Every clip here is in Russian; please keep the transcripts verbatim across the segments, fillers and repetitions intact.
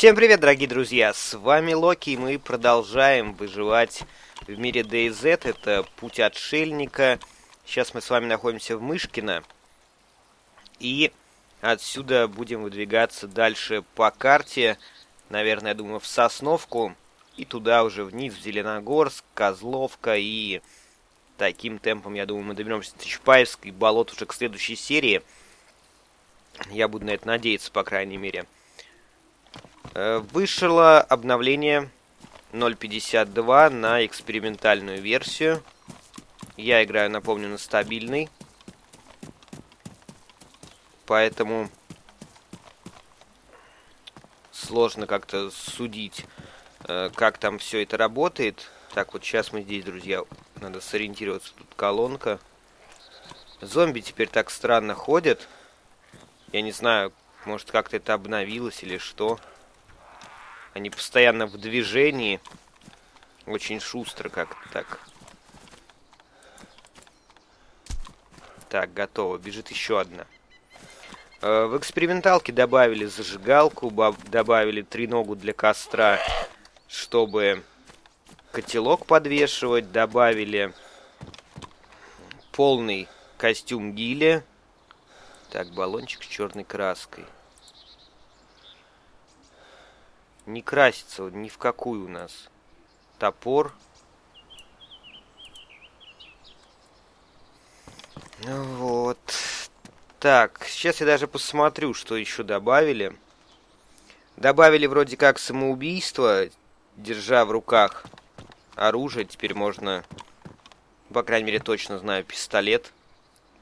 Всем привет, дорогие друзья, с вами Локи, и мы продолжаем выживать в мире дэ и зет, это Путь отшельника. Сейчас мы с вами находимся в Мышкино, и отсюда будем выдвигаться дальше по карте, наверное, я думаю, в Сосновку, и туда уже вниз, в Зеленогорск, Козловка, и таким темпом, я думаю, мы доберемся до Чапаевска и болот уже к следующей серии. Я буду на это надеяться, по крайней мере. Вышло обновление ноль пятьдесят два на экспериментальную версию. Я играю, напомню, на стабильный. Поэтому сложно как-то судить, как там все это работает. Так, вот сейчас мы здесь, друзья, надо сориентироваться. Тут колонка. Зомби теперь так странно ходят. Я не знаю, может как-то это обновилось или что. Они постоянно в движении. Очень шустро как-то так. Так, готово. Бежит еще одна. В эксперименталке добавили зажигалку, добавили треногу для костра, чтобы котелок подвешивать. Добавили полный костюм Гиле. Так, баллончик с черной краской. Не красится он ни в какую у нас. Топор. Вот. Так, сейчас я даже посмотрю, что еще добавили. Добавили вроде как самоубийство, держа в руках оружие. Теперь можно, по крайней мере, точно знаю, пистолет.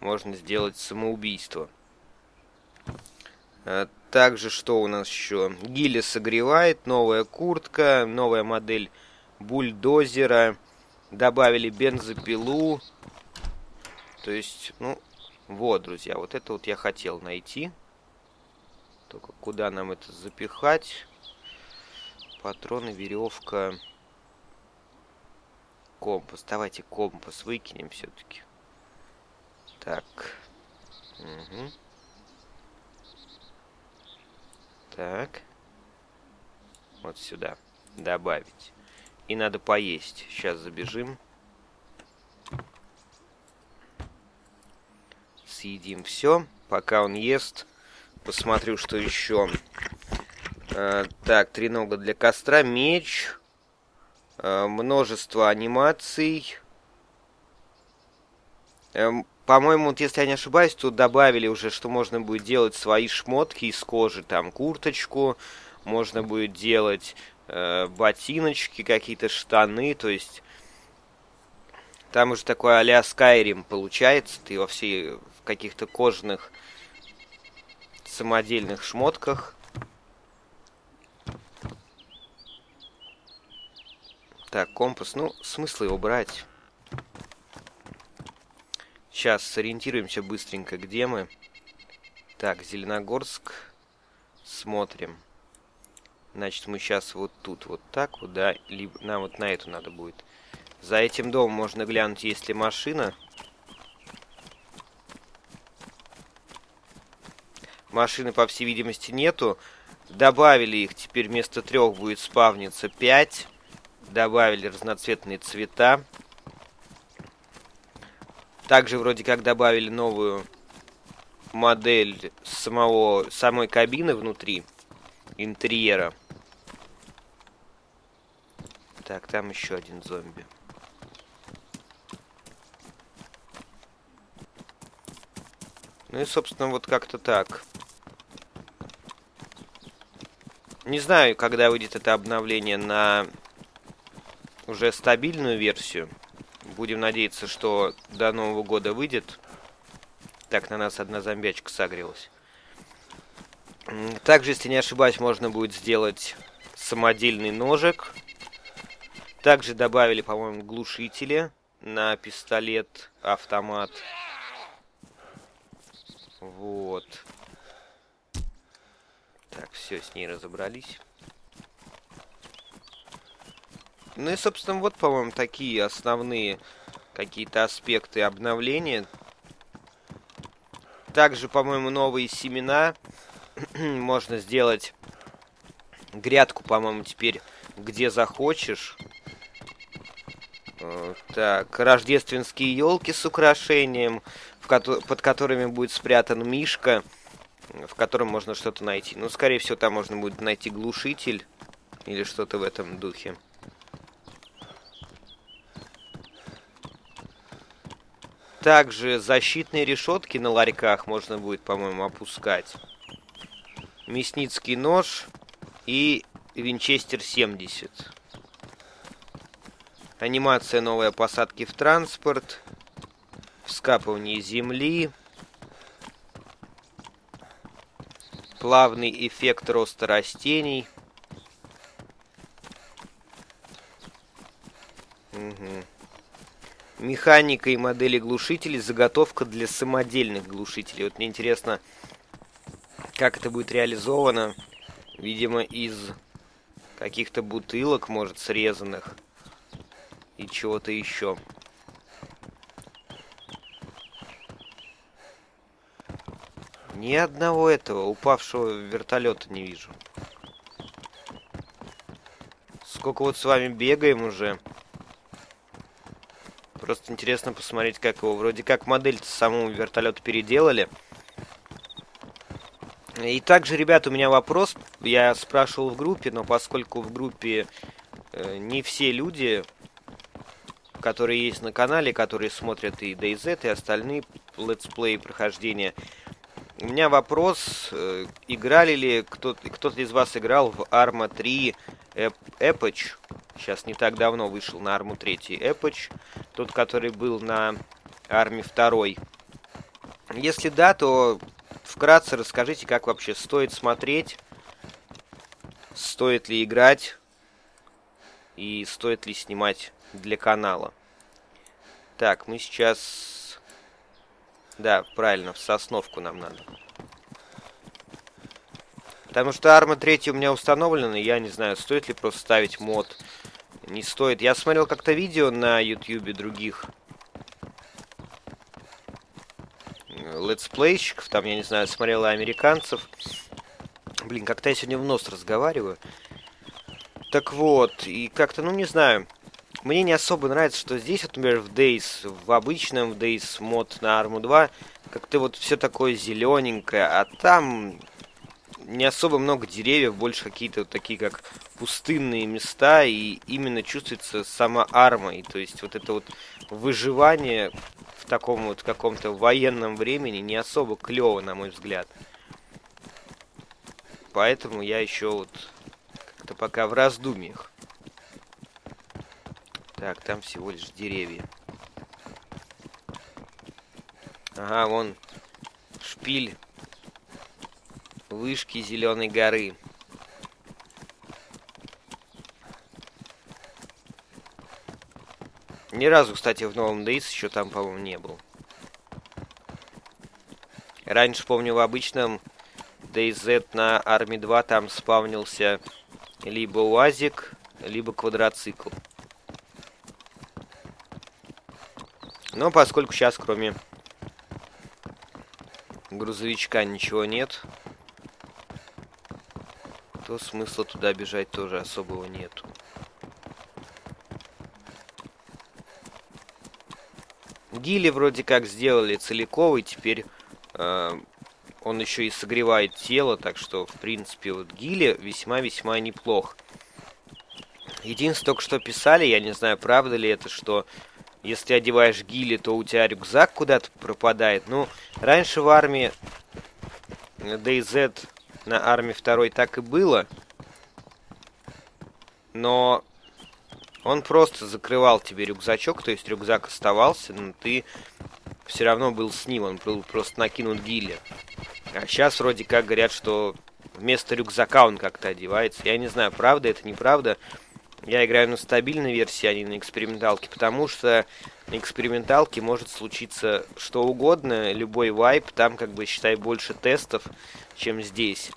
Можно сделать самоубийство. Также, что у нас еще? Гиле согревает, новая куртка, новая модель бульдозера. Добавили бензопилу. То есть, ну, вот, друзья, вот это вот я хотел найти. Только куда нам это запихать? Патроны, веревка. Компас. Давайте компас выкинем все-таки. Так. Угу. Так, вот сюда добавить. И надо поесть. Сейчас забежим. Съедим все. Пока он ест, посмотрю, что еще. Э, так, тренога для костра, меч, э, множество анимаций. Э, По-моему, вот если я не ошибаюсь, то добавили уже, что можно будет делать свои шмотки из кожи, там, курточку. Можно будет делать э, ботиночки, какие-то штаны. То есть, там уже такой а-ля Skyrim получается. Ты во всей, в каких-то кожаных самодельных шмотках. Так, компас. Ну, смысл его брать? Сейчас сориентируемся быстренько, где мы. Так, Зеленогорск. Смотрим. Значит, мы сейчас вот тут, вот так вот, да. Либо нам вот на эту надо будет. За этим домом можно глянуть, есть ли машина. Машины, по всей видимости, нету. Добавили их, теперь вместо трех будет спавниться пять. Добавили разноцветные цвета. Также вроде как добавили новую модель самого, самой кабины внутри, интерьера. Так, там еще один зомби. Ну и, собственно, вот как-то так. Не знаю, когда выйдет это обновление на уже стабильную версию. Будем надеяться, что до Нового года выйдет. Так, на нас одна зомбячка согрелась. Также, если не ошибаюсь, можно будет сделать самодельный ножик. Также добавили, по-моему, глушители на пистолет, автомат. Вот. Так, все, с ней разобрались. Ну и, собственно, вот, по-моему, такие основные какие-то аспекты обновления. Также, по-моему, новые семена. Можно сделать грядку, по-моему, теперь где захочешь. Так, рождественские елки с украшением, в ко под которыми будет спрятан мишка, в котором можно что-то найти. Ну, скорее всего, там можно будет найти глушитель или что-то в этом духе. Также защитные решетки на ларьках можно будет, по-моему, опускать. Мясницкий нож и винчестер семьдесят. Анимация новая посадки в транспорт. Вскапывание земли. Плавный эффект роста растений. Угу. Механика и модели глушителей. Заготовка для самодельных глушителей. Вот мне интересно, как это будет реализовано. Видимо, из каких-то бутылок, может, срезанных. И чего-то еще. Ни одного этого упавшего вертолета не вижу. Сколько вот с вами бегаем уже. Просто интересно посмотреть, как его. Вроде как модель-то самому вертолету переделали. И также, ребят, у меня вопрос. Я спрашивал в группе, но поскольку в группе э, не все люди, которые есть на канале, которые смотрят и дэ и зет, и остальные летсплеи прохождения. У меня вопрос, э, играли ли, кто-то кто-то из вас играл в Арма три Epoch. Сейчас не так давно вышел на Арму три Epoch, тот, который был на Арме два. Если да, то вкратце расскажите, как вообще стоит смотреть, стоит ли играть и стоит ли снимать для канала. Так, мы сейчас... Да, правильно, в Сосновку нам надо. Потому что Арма три у меня установлена, я не знаю, стоит ли просто ставить мод. Не стоит. Я смотрел как-то видео на ютубе других летсплейщиков, там, я не знаю, смотрела американцев. Блин, как-то я сегодня в нос разговариваю. Так вот, и как-то, ну, не знаю. Мне не особо нравится, что здесь, вот, например, в Days, в обычном в Days мод на Арму два, как-то вот все такое зелененькое, а там не особо много деревьев, больше какие-то вот такие, как пустынные места, и именно чувствуется сама Арма, и то есть вот это вот выживание в таком вот каком-то военном времени не особо клево, на мой взгляд. Поэтому я еще вот как-то пока в раздумьях. Так, там всего лишь деревья. Ага, вон шпиль вышки Зеленой горы. Ни разу, кстати, в новом Дейс еще там, по-моему, не был. Раньше, помню, в обычном дэ и зет на Арме два там спавнился либо УАЗик, либо квадроцикл. Но поскольку сейчас кроме грузовичка ничего нет, то смысла туда бежать тоже особого нету. Гиле вроде как сделали целиковый, теперь э, он еще и согревает тело, так что в принципе вот Гиле весьма-весьма неплох. Единственное, только что писали, я не знаю, правда ли это, что если одеваешь гили, то у тебя рюкзак куда-то пропадает. Ну, раньше в армии дэ и зет на Арме два так и было. Но он просто закрывал тебе рюкзачок, то есть рюкзак оставался, но ты все равно был с ним, он был просто накинут гили. А сейчас вроде как говорят, что вместо рюкзака он как-то одевается. Я не знаю, правда это, неправда. Я играю на стабильной версии, а не на эксперименталке, потому что на эксперименталке может случиться что угодно, любой вайп, там, как бы, считай, больше тестов, чем здесь.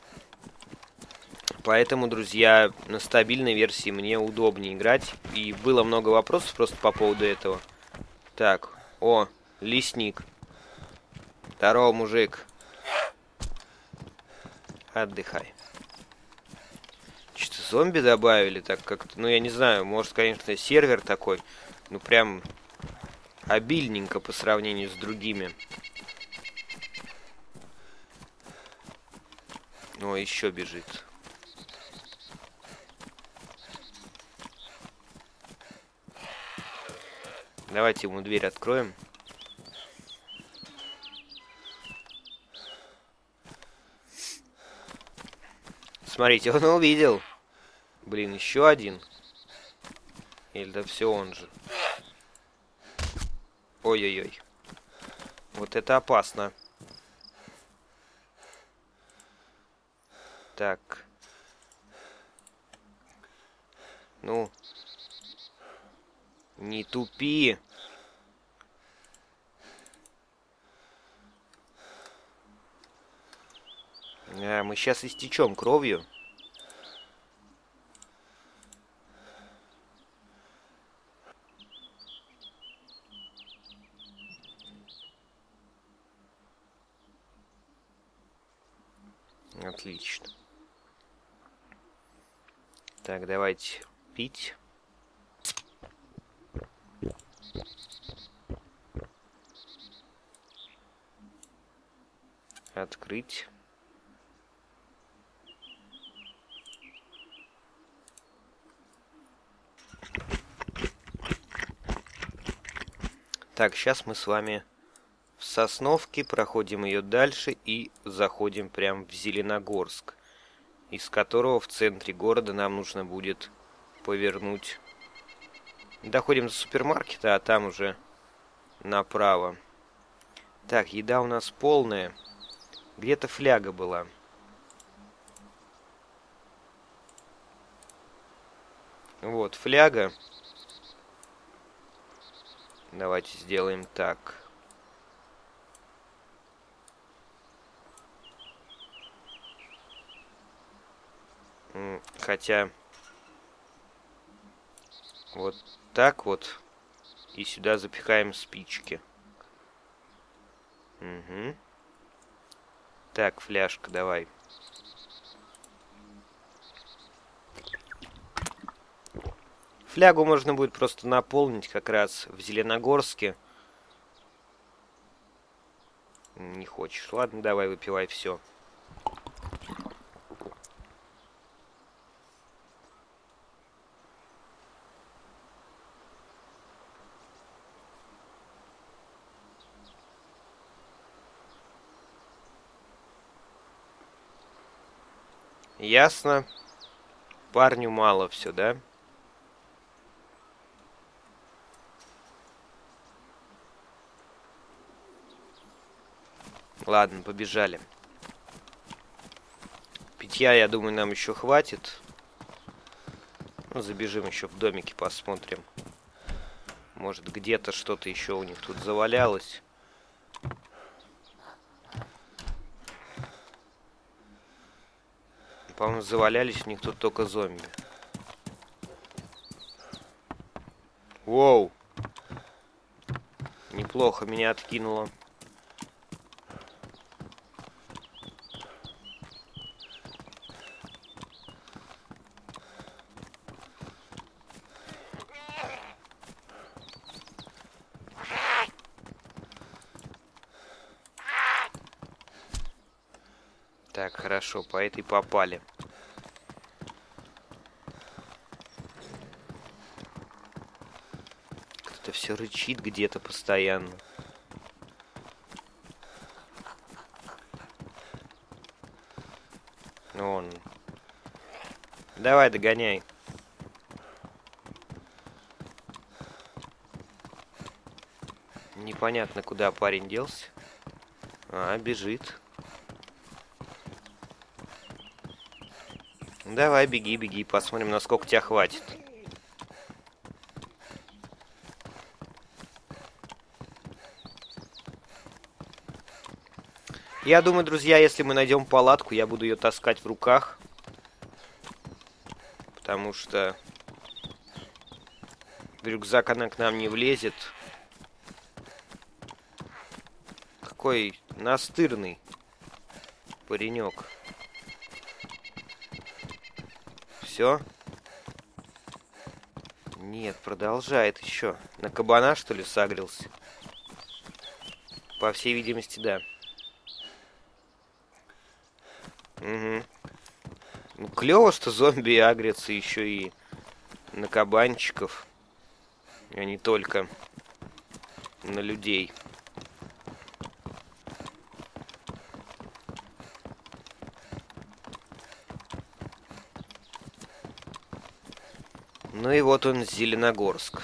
Поэтому, друзья, на стабильной версии мне удобнее играть, и было много вопросов просто по поводу этого. Так, о, лесник. Здорово, мужик. Отдыхай. зомби добавили, так как-то, ну я не знаю, может, конечно, сервер такой, ну прям обильненько по сравнению с другими. О, еще бежит. Давайте ему дверь откроем. Смотрите, он увидел. Блин, еще один. Или да все он же. Ой-ой-ой. Вот это опасно. Так. Ну. Не тупи. А, мы сейчас истечем кровью. Отлично. Так, давайте пить. Открыть. Так, сейчас мы с вами в Сосновке, проходим ее дальше и заходим прям в Зеленогорск, из которого в центре города нам нужно будет повернуть. Доходим до супермаркета, а там уже направо. Так, еда у нас полная. Где-то фляга была. Вот, фляга. Давайте сделаем так. Хотя... Вот так вот. И сюда запихаем спички. Угу. Так, фляжка, давай. Флягу можно будет просто наполнить как раз в Зеленогорске. Не хочешь. Ладно, давай, выпивай все. Ясно. Парню мало все, да? Ладно, побежали. Питья, я думаю, нам еще хватит. Ну, забежим еще в домики, посмотрим. Может, где-то что-то еще у них тут завалялось. По-моему, завалялись у них тут только зомби. Воу! Неплохо меня откинуло. Так, хорошо, по этой попали. Кто-то все рычит где-то постоянно. Вон. Давай, догоняй. Непонятно, куда парень делся. А, бежит. Давай, беги, беги, посмотрим, насколько тебя хватит. Я думаю, друзья, если мы найдем палатку, я буду ее таскать в руках. Потому что в рюкзак она к нам не влезет. Какой настырный паренек. все. Нет, продолжает еще. На кабана, что ли, сагрился? По всей видимости, да. Угу. Ну, клево, что зомби агрятся еще и на кабанчиков, а не только на людей. Ну и вот он, Зеленогорск.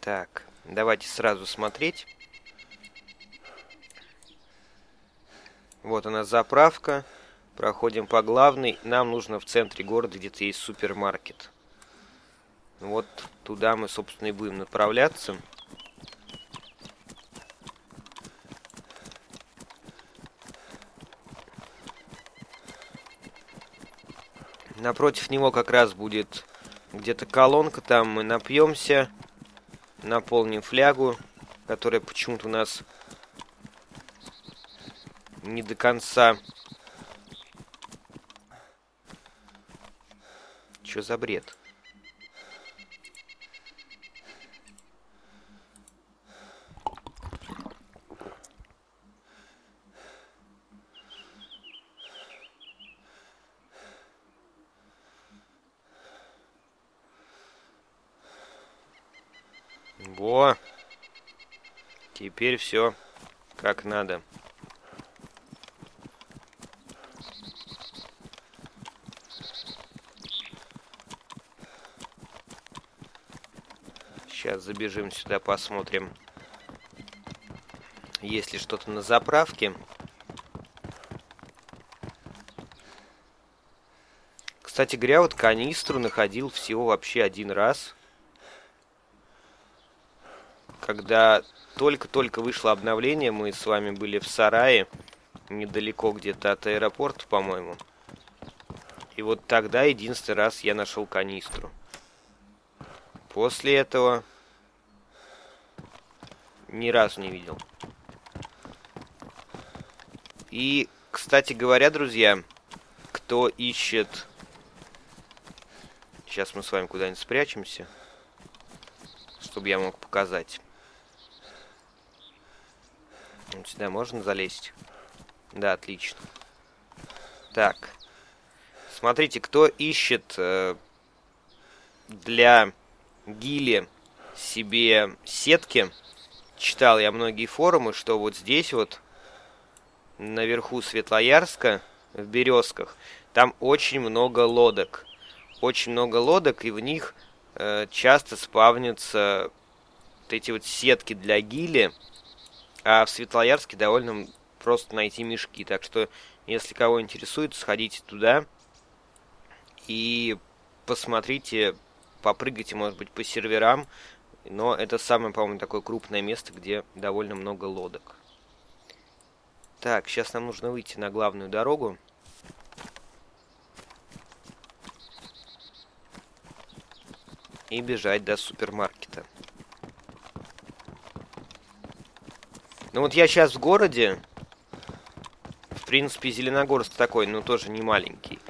Так, давайте сразу смотреть. Вот она, заправка. Проходим по главной. Нам нужно в центре города, где-то есть супермаркет. Вот туда мы, собственно, и будем направляться. Напротив него как раз будет где-то колонка, там мы напьемся, наполним флягу, которая почему-то у нас не до конца. Чё за бред? Во! Теперь все как надо. Сейчас забежим сюда, посмотрим, есть ли что-то на заправке. Кстати говоря, вот канистру находил всего вообще один раз, когда только-только вышло обновление. Мы с вами были в сарае, недалеко где-то от аэропорта, по-моему. И вот тогда единственный раз я нашел канистру. После этого ни разу не видел. И, кстати говоря, друзья, кто ищет... Сейчас мы с вами куда-нибудь спрячемся, чтобы я мог показать. Вот сюда можно залезть? Да, отлично. Так. Смотрите, кто ищет э, для Гиле себе сетки. Читал я многие форумы, что вот здесь вот, наверху Светлоярска, в Березках, там очень много лодок. Очень много лодок, и в них э, часто спавнятся вот эти вот сетки для Гиле. А в Светлоярске довольно просто найти мешки. Так что, если кого интересует, сходите туда и посмотрите... Попрыгайте, может быть, по серверам, но это самое, по-моему, такое крупное место, где довольно много лодок. Так, сейчас нам нужно выйти на главную дорогу. И бежать до супермаркета. Ну вот я сейчас в городе. В принципе, Зеленогорск такой, но тоже не маленький.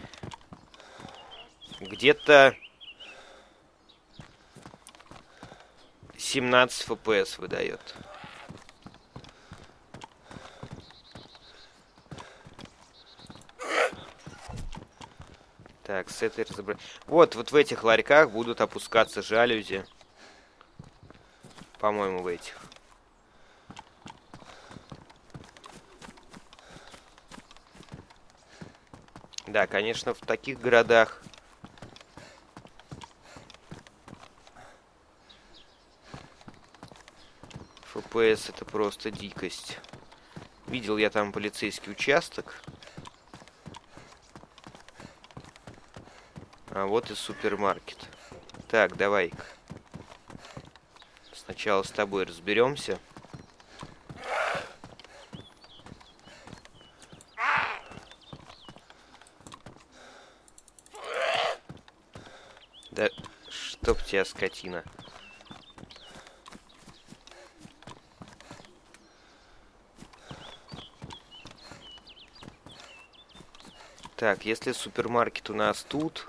Где-то... семнадцать эф пи эс выдает. Так, с этой разобрать. Вот, вот в этих ларьках будут опускаться жалюзи. По-моему, в этих. Да, конечно, в таких городах эф пи эс это просто дикость. Видел я там полицейский участок. А вот и супермаркет. Так, давай-ка. Сначала с тобой разберемся. Да чтоб тебя, скотина. Так, если супермаркет у нас тут,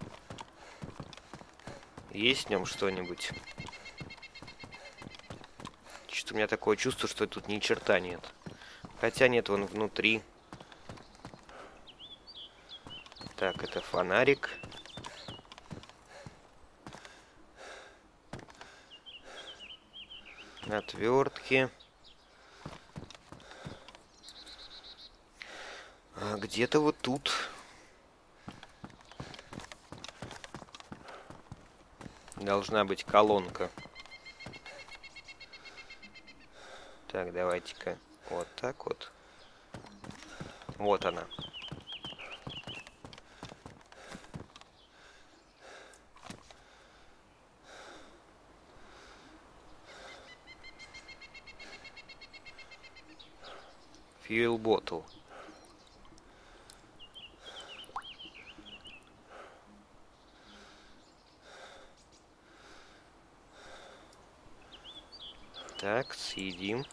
есть в нем что-нибудь? Что-то у меня такое чувство, что тут ни черта нет. Хотя нет, вон внутри. Так, это фонарик. Отвертки. А где-то вот тут. Должна быть колонка. Так, давайте-ка. Вот так вот. Вот она. Fuel bottle. Так, съедим.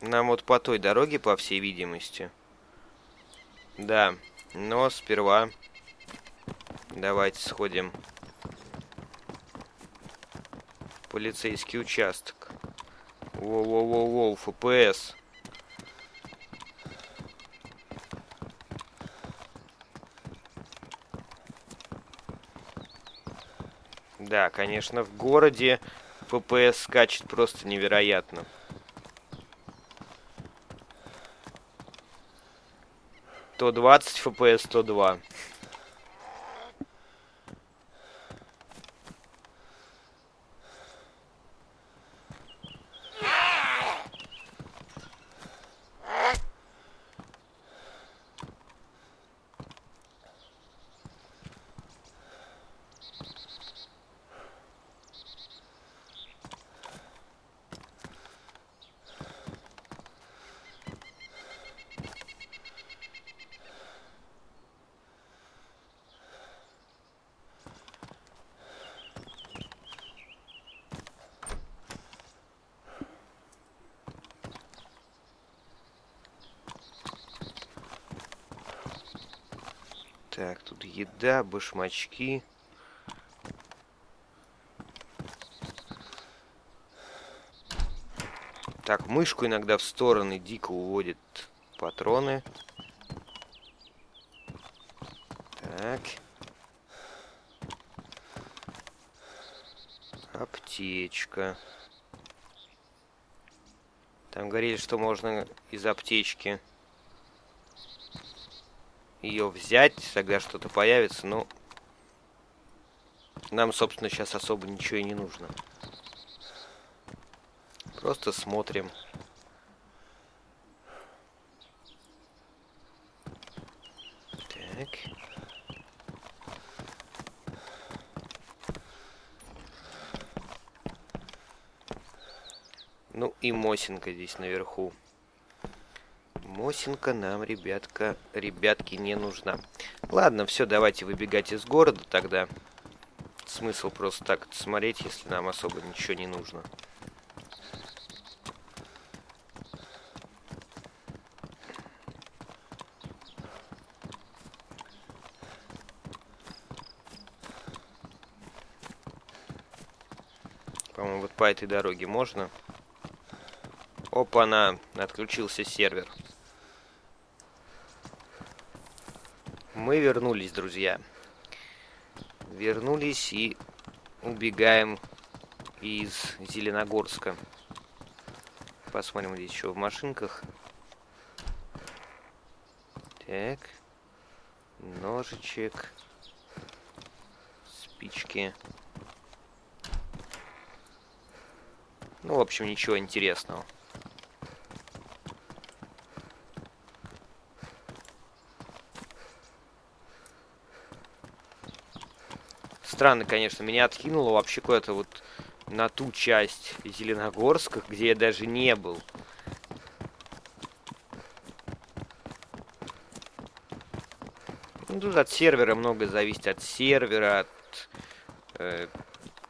Нам вот по той дороге, по всей видимости. Да, но сперва давайте сходим в полицейский участок. Воу-воу-воу-воу, эф пэ эс. Да, конечно, в городе эф пэ эс скачет просто невероятно. сто двадцать эф пэ эс, сто два. Так, тут еда, башмачки. Так, мышку иногда в стороны дико уводит патроны. Так. Аптечка. Там говорили, что можно из аптечки ее взять, тогда что-то появится, но нам, собственно, сейчас особо ничего и не нужно. Просто смотрим. Так. Ну и Мосинка здесь наверху. Мосинка нам, ребятка, ребятки, не нужна. Ладно, все, давайте выбегать из города тогда. Смысл просто так смотреть, если нам особо ничего не нужно. По-моему, вот по этой дороге можно. Опа-на, отключился сервер. Мы вернулись, друзья. Вернулись и убегаем из Зеленогорска. Посмотрим, здесь еще в машинках. Так. Ножичек. Спички. Ну, в общем, ничего интересного. Странно, конечно, меня откинуло вообще куда-то вот на ту часть Зеленогорска, где я даже не был. Ну, тут от сервера многое зависит, от сервера, от э,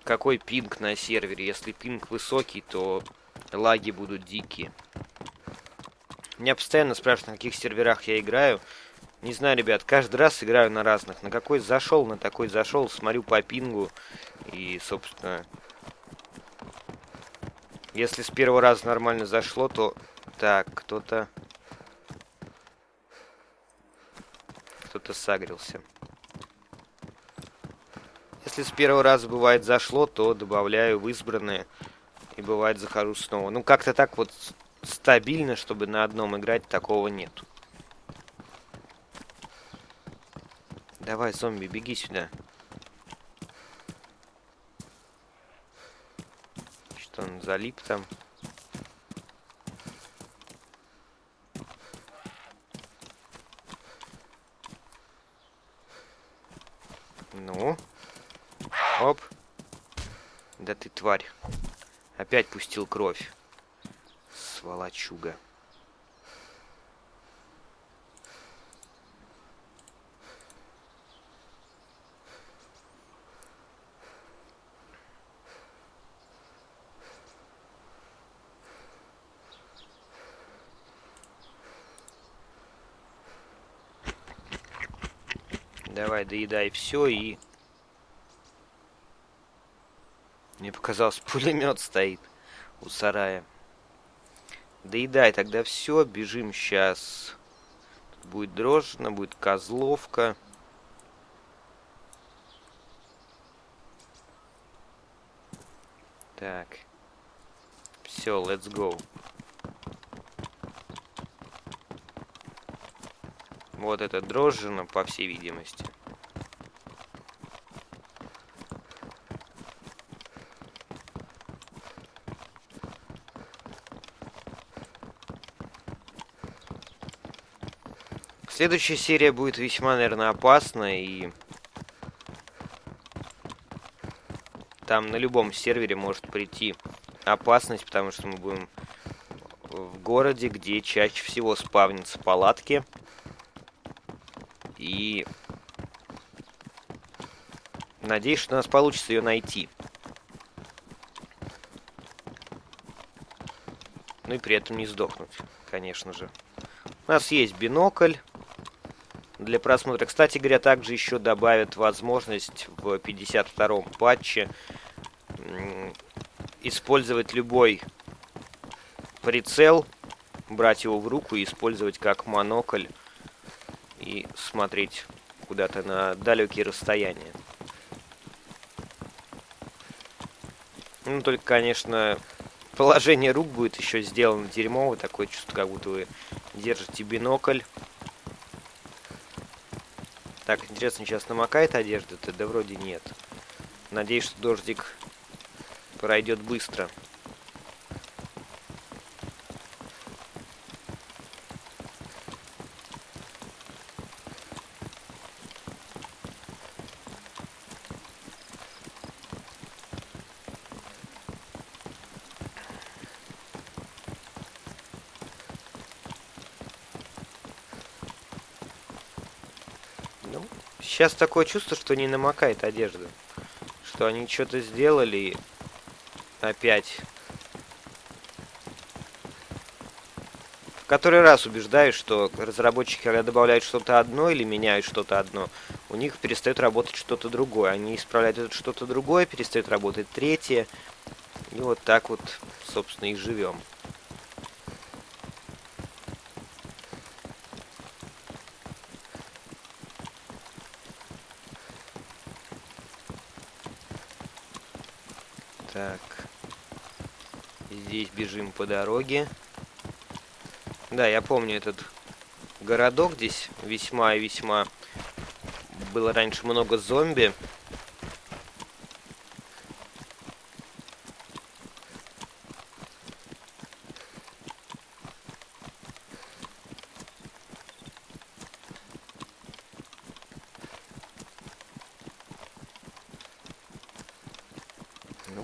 какой пинг на сервере. Если пинг высокий, то лаги будут дикие. Меня постоянно спрашивают, на каких серверах я играю. Не знаю, ребят, каждый раз играю на разных. На какой зашел, на такой зашел, смотрю по пингу. И, собственно, если с первого раза нормально зашло, то... Так, кто-то... Кто-то сагрился. Если с первого раза бывает зашло, то добавляю в избранное. И бывает захожу снова. Ну, как-то так вот стабильно, чтобы на одном играть, такого нет. Давай, зомби, беги сюда. Что он залип там? Ну. Оп. Да ты тварь. Опять пустил кровь. Сволочуга. Давай, доедай все и... Мне показалось, пулемет стоит у сарая. Доедай тогда все, бежим сейчас. Тут будет дрожжина, будет козловка. Так. Все, let's go. Вот это дрожжина, по всей видимости. Следующая серия будет весьма, наверное, опасна, и там на любом сервере может прийти опасность, потому что мы будем в городе, где чаще всего спавнятся палатки, и надеюсь, что у нас получится ее найти. Ну и при этом не сдохнуть, конечно же. У нас есть бинокль для просмотра. Кстати говоря, также еще добавят возможность в пятьдесят втором патче использовать любой прицел, брать его в руку и использовать как монокль и смотреть куда-то на далекие расстояния. Ну, только, конечно, положение рук будет еще сделано дерьмово. Такое чувство, как будто вы держите бинокль. Так, интересно, сейчас намокает одежда-то? Да вроде нет. Надеюсь, что дождик пройдет быстро. Сейчас такое чувство, что не намокает одежда. Что они что-то сделали опять. В который раз убеждаюсь, что разработчики, когда добавляют что-то одно или меняют что-то одно, у них перестает работать что-то другое. Они исправляют это что-то другое, перестает работать третье. И вот так вот, собственно, и живем. Так, здесь бежим по дороге. Да, я помню этот городок, здесь весьма и весьма было раньше много зомби.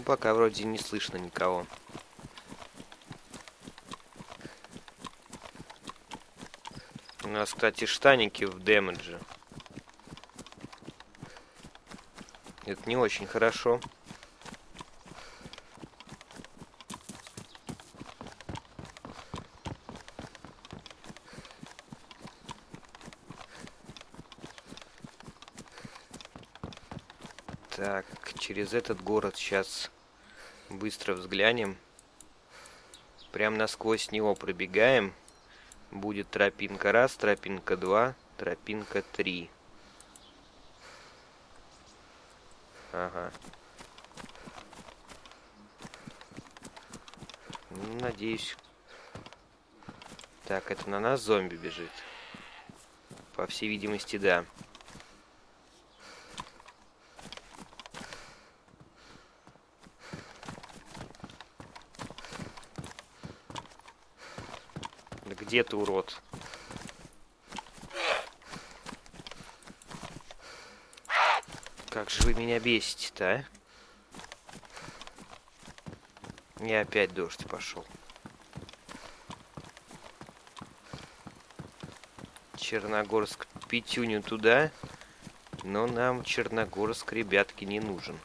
Пока вроде не слышно никого. У нас, кстати, штаники в демедже. Это не очень хорошо. Так, через этот город сейчас быстро взглянем. Прям насквозь него пробегаем. Будет тропинка раз, тропинка два, тропинка три. Ага. Ну, надеюсь. Так, это на нас зомби бежит. По всей видимости, да. Где ты, урод? Как же вы меня бесите-то, а? Мне опять дождь пошел. Черногорск, Пятюню туда, но нам Черногорск, ребятки, не нужен.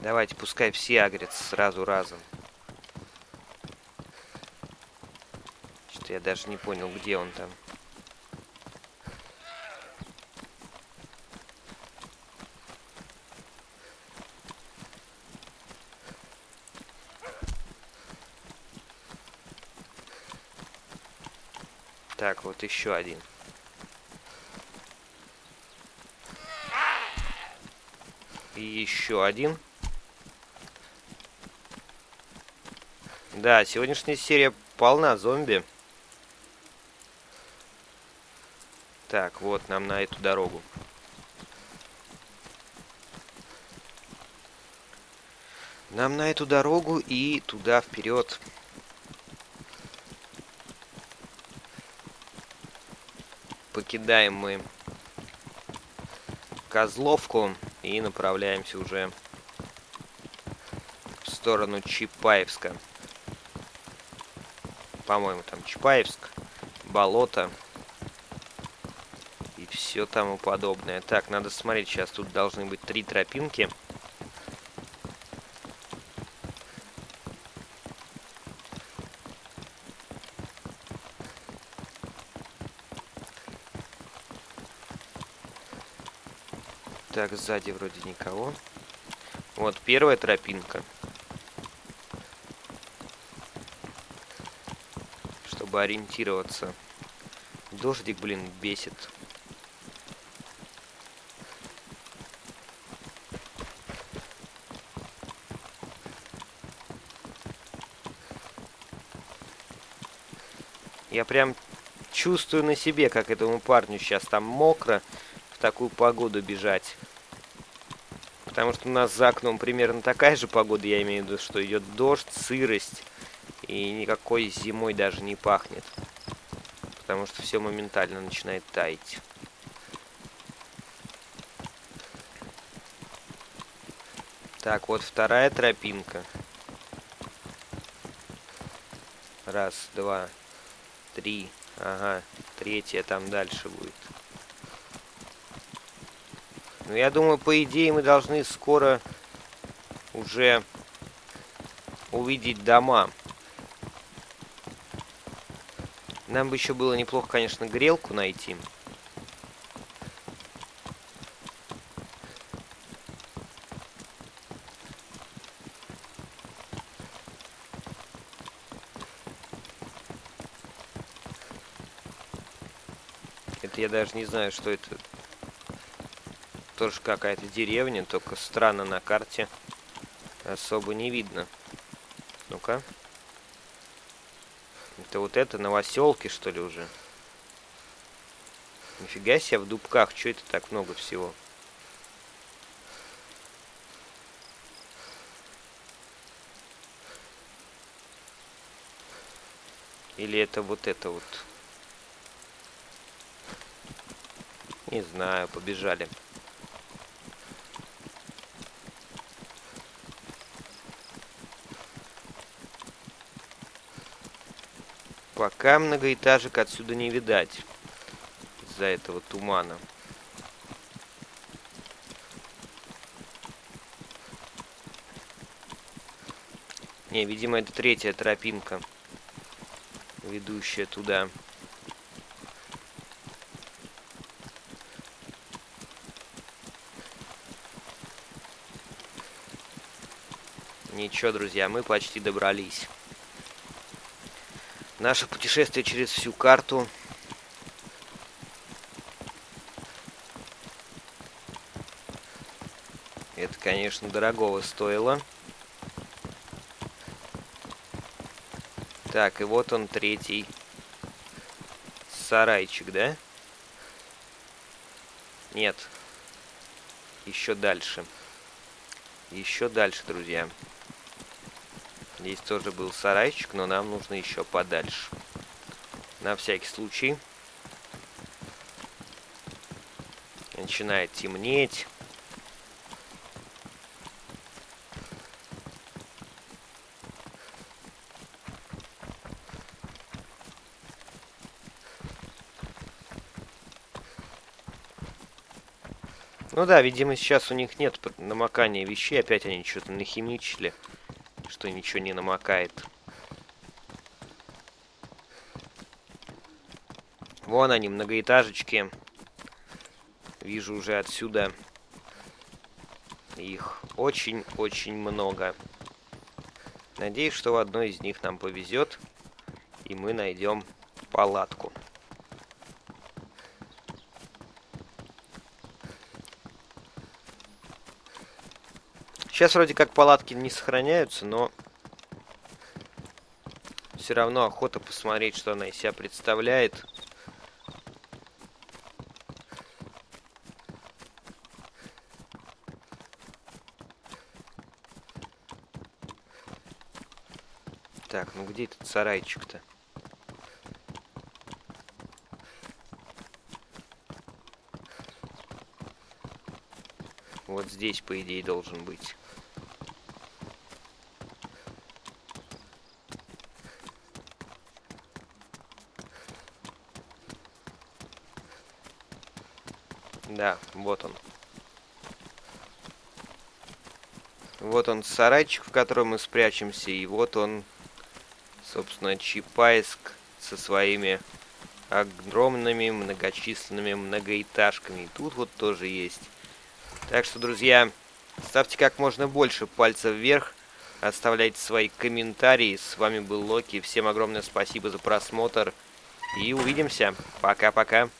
Давайте, пускай все агрятся сразу разом. Что-то я даже не понял, где он там. Так, вот еще один. И еще один. Да, сегодняшняя серия полна зомби. Так, вот нам на эту дорогу. Нам на эту дорогу и туда вперед. Покидаем мы Козловку и направляемся уже в сторону Чапаевска. По-моему, там Чапаевск, болото и все тому подобное. Так, надо смотреть, сейчас тут должны быть три тропинки. Так, сзади вроде никого. Вот первая тропинка. Ориентироваться. Дождик, блин, бесит. Я прям чувствую на себе, как этому парню сейчас там мокро в такую погоду бежать. Потому что у нас за окном примерно такая же погода, я имею в виду, что идет дождь, сырость. И никакой зимой даже не пахнет. Потому что все моментально начинает таять. Так, вот вторая тропинка. Раз, два, три. Ага, третья там дальше будет. Ну, я думаю, по идее, мы должны скоро уже увидеть дома. Нам бы еще было неплохо, конечно, грелку найти. Это я даже не знаю, что это. Тоже какая-то деревня, только странно на карте. Особо не видно. Ну-ка. Это вот это Новоселки, что ли, уже? Нифига себе, в дубках. Чё это так много всего? Или это вот это вот? Не знаю, побежали. Пока многоэтажек отсюда не видать из-за этого тумана. Не, видимо, это третья тропинка, ведущая туда. Ничего, друзья, мы почти добрались. Наше путешествие через всю карту. Это, конечно, дорогого стоило. Так, и вот он, третий сарайчик, да? Нет. Еще дальше. Еще дальше, друзья. Здесь тоже был сарайчик, но нам нужно еще подальше. На всякий случай. Начинает темнеть. Ну да, видимо, сейчас у них нет намокания вещей. Опять они что-то нахимичили, что ничего не намокает. Вон они, многоэтажечки. Вижу уже отсюда. Их очень-очень много. Надеюсь, что в одной из них нам повезет, и мы найдем палатку. Сейчас вроде как палатки не сохраняются, но все равно охота посмотреть, что она из себя представляет. Так, ну где этот сарайчик-то? Вот здесь, по идее, должен быть. Да, вот он. Вот он сарайчик, в котором мы спрячемся, и вот он, собственно, Чапаевск со своими огромными, многочисленными многоэтажками. И тут вот тоже есть. Так что, друзья, ставьте как можно больше пальцев вверх, оставляйте свои комментарии. С вами был Локи, всем огромное спасибо за просмотр и увидимся. Пока-пока.